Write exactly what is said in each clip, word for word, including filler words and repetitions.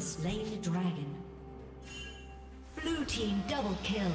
Slain the dragon. Blue team double kill.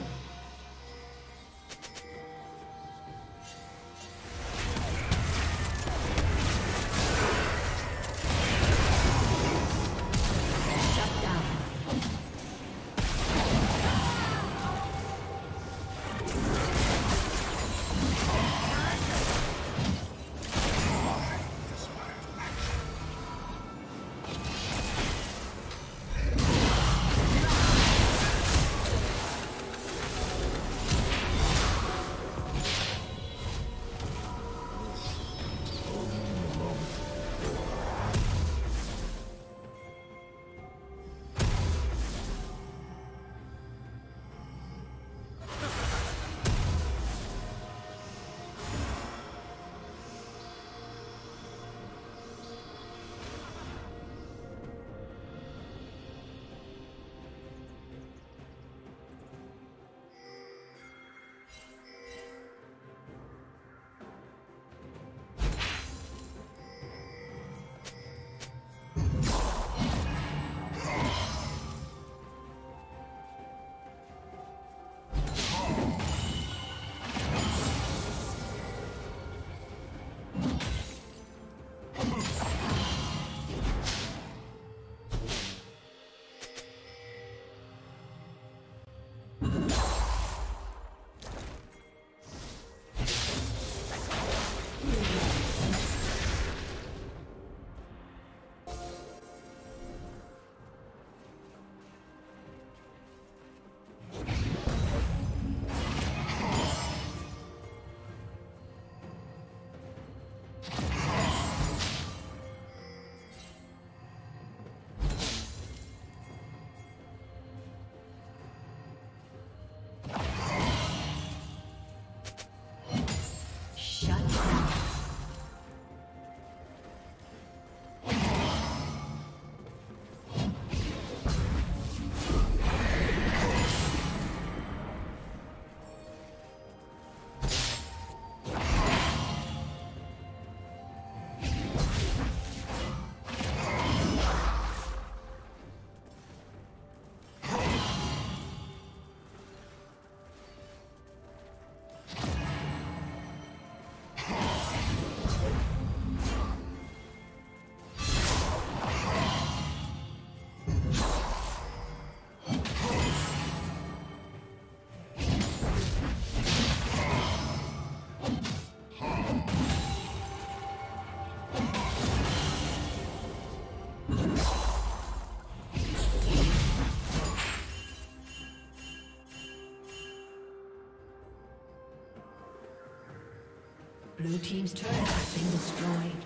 Blue team's turret has been destroyed.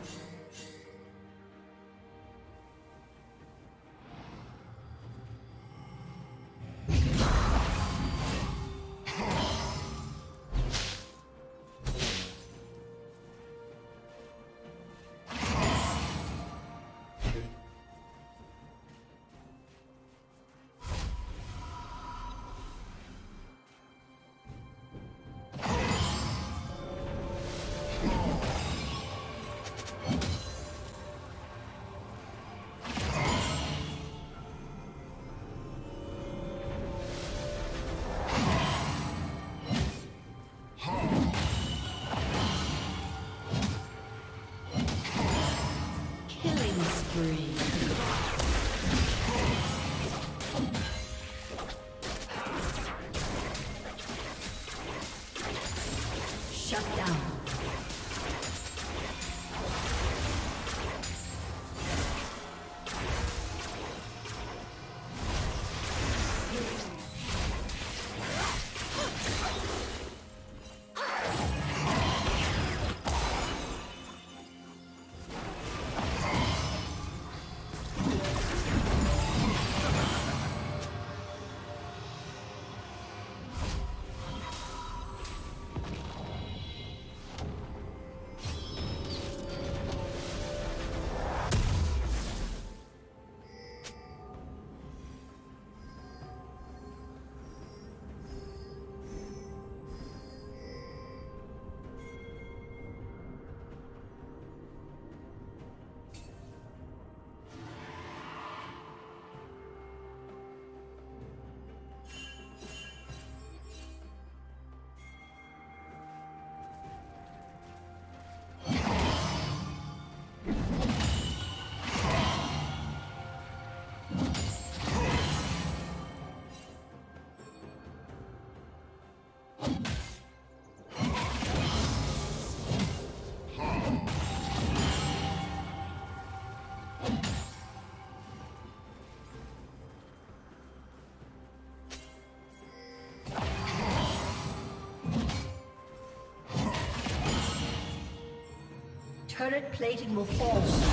Turret plating will fall soon.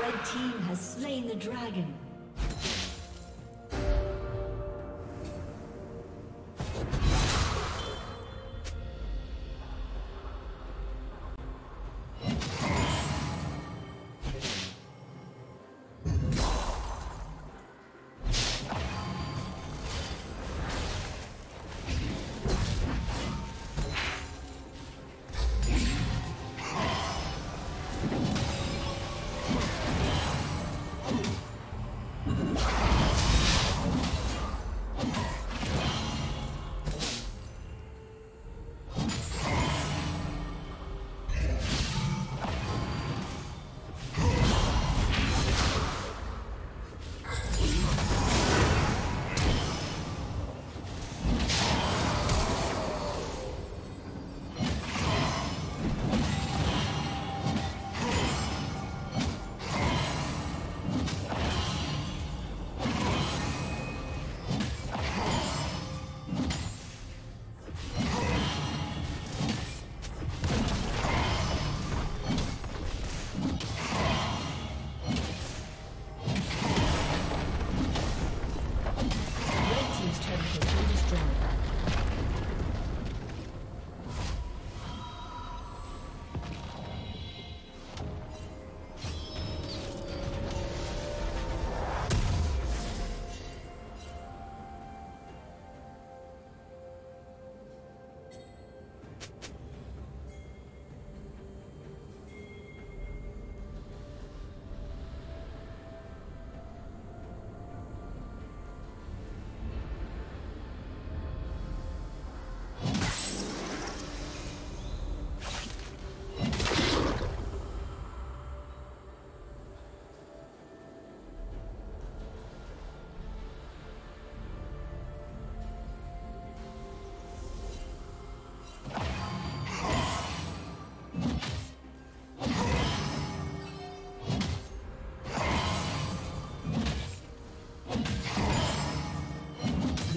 Red team has slain the dragon.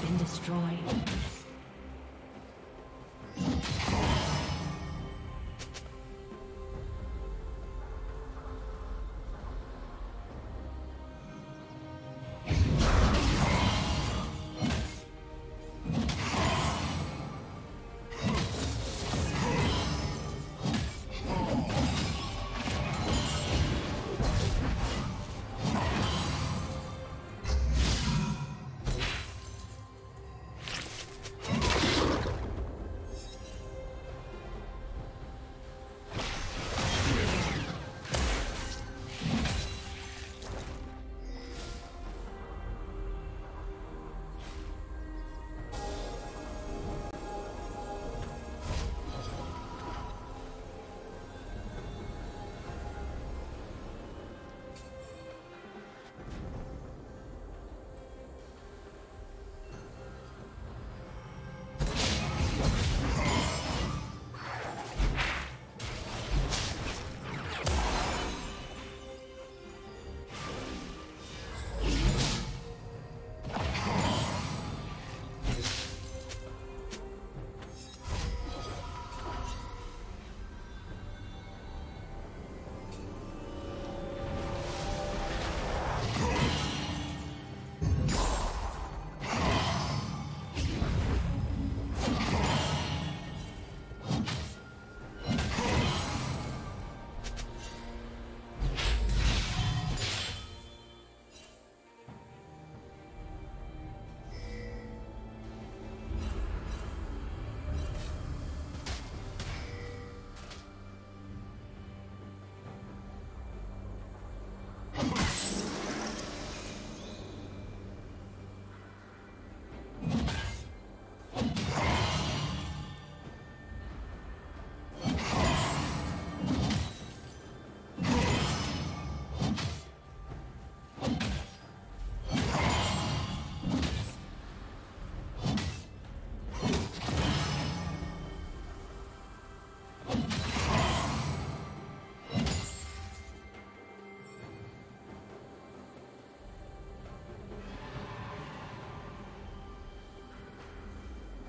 been destroyed.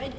Red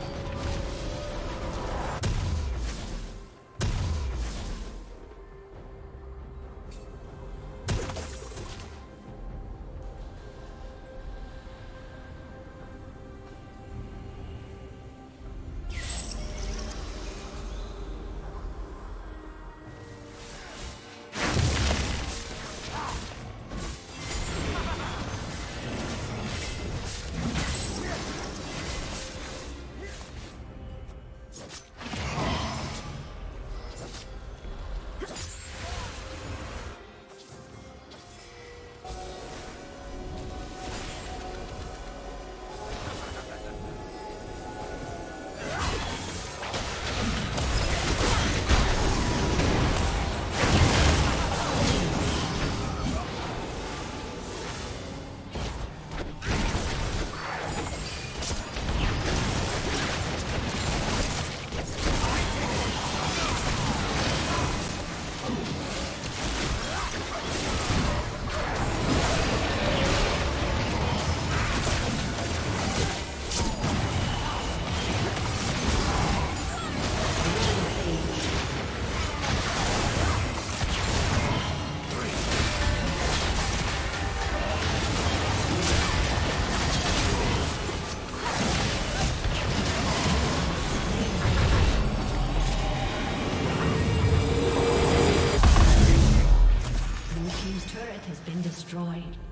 Destroyed.